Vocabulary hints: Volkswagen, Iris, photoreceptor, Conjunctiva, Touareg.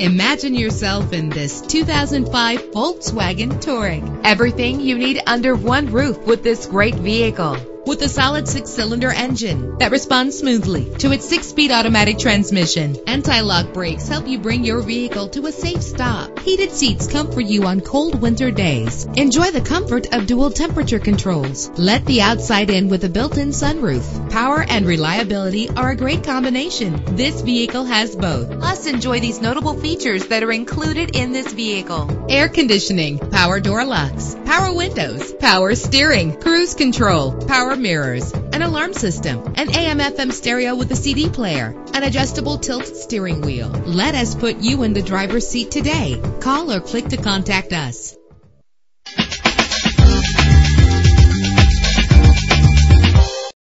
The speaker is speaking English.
Imagine yourself in this 2005 Volkswagen Touareg. Everything you need under one roof with this great vehicle. With a solid 6-cylinder engine that responds smoothly to its 6-speed automatic transmission. Anti-lock brakes help you bring your vehicle to a safe stop. Heated seats comfort you on cold winter days. Enjoy the comfort of dual temperature controls. Let the outside in with a built-in sunroof. Power and reliability are a great combination. This vehicle has both. Plus, enjoy these notable features that are included in this vehicle. Air conditioning, power door locks, power windows, power steering, cruise control, power mirrors, an alarm system, an AM/FM stereo with a CD player, an adjustable tilt steering wheel. Let us put you in the driver's seat today. Call or click to contact us.